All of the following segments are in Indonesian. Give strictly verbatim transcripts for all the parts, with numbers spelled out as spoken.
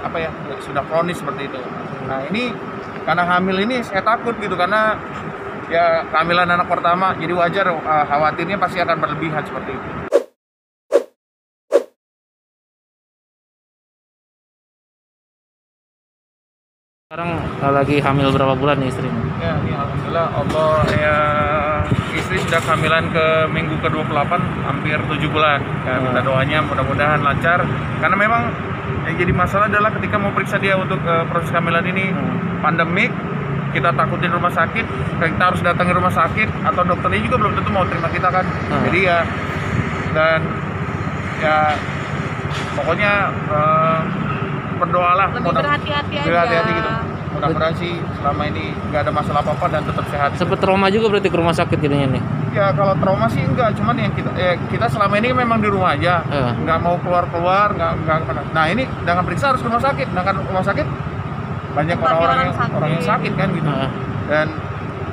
apa ya sudah kronis seperti itu. Nah ini karena hamil ini saya takut gitu, karena ya kehamilan anak pertama, jadi wajar uh, khawatirnya pasti akan berlebihan seperti itu. Sekarang lagi hamil berapa bulan nih istri? Ya, ya alhamdulillah Allah, ya istri sudah kehamilan ke minggu ke dua puluh delapan, hampir tujuh bulan. Ya, hmm. Minta doanya mudah-mudahan lancar. Karena memang yang jadi masalah adalah ketika mau periksa dia untuk uh, proses kehamilan ini hmm. pandemik, kita takutin rumah sakit, kita harus datang ke rumah sakit atau dokternya juga belum tentu mau terima kita kan. Hmm. Jadi ya dan ya pokoknya uh, berdoalah, berhati-hati aja. Berhati-hati gitu. Mudah-mudahan sih selama ini nggak ada masalah apa-apa dan tetap sehat. Sempat trauma juga berarti ke rumah sakit jadinya nih? Ya kalau trauma sih enggak, cuman yang kita ya, kita selama ini memang di rumah aja, uh. nggak mau keluar-keluar, nggak nggak. Nah ini dengan periksa harus ke rumah sakit, dengan rumah sakit banyak orang-orang yang sakit. orang yang sakit kan gitu. Uh. Dan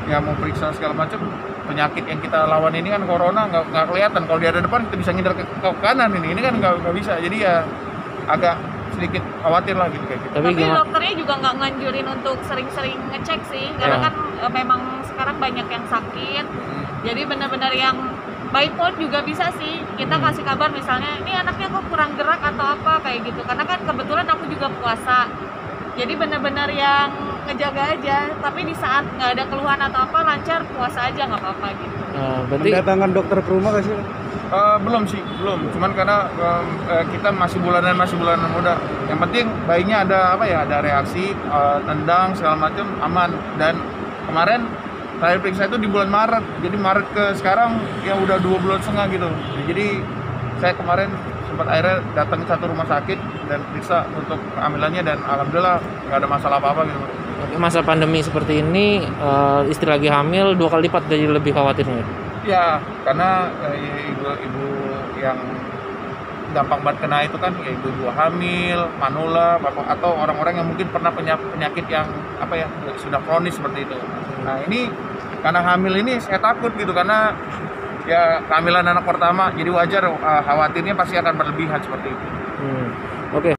ya mau periksa segala macam. Penyakit yang kita lawan ini kan corona nggak nggak kelihatan. Kalau dia ada depan kita bisa ngindar ke, ke kanan ini, ini kan nggak nggak bisa. Jadi ya agak sedikit khawatir lah gitu kayak gitu. Tapi, Tapi dokternya juga nggak nganjurin untuk sering-sering ngecek sih, karena ya. kan e, memang sekarang banyak yang sakit. Hmm. Jadi benar-benar yang by phone juga bisa sih. Kita hmm. kasih kabar misalnya, ini anaknya kok kurang gerak atau apa kayak gitu. Karena kan kebetulan aku juga puasa. Jadi benar-benar yang ngejaga aja. Tapi di saat nggak ada keluhan atau apa, lancar puasa aja nggak apa-apa gitu. Nah, berarti kedatangan dokter ke rumah nggak sih? Uh, belum sih, belum. Cuman karena uh, uh, kita masih bulanan, masih bulanan muda. Yang penting bayinya ada apa ya, ada reaksi, uh, tendang segala macam aman. Dan kemarin terakhir periksa itu di bulan Maret. Jadi Maret ke sekarang ya udah dua bulan setengah gitu. Jadi saya kemarin sempat akhirnya datang ke satu rumah sakit dan periksa untuk kehamilannya dan alhamdulillah nggak ada masalah apa-apa gitu. Masa pandemi seperti ini uh, istri lagi hamil dua kali lipat jadi lebih khawatirnya. Ya, karena ibu-ibu eh, yang gampang banget kena itu kan ya ibu-ibu hamil, manula, atau orang-orang yang mungkin pernah penyakit yang apa ya sudah kronis seperti itu. Nah ini karena hamil ini saya takut gitu, karena ya kehamilan anak pertama, jadi wajar uh, khawatirnya pasti akan berlebihan seperti itu. Hmm. Oke. Okay.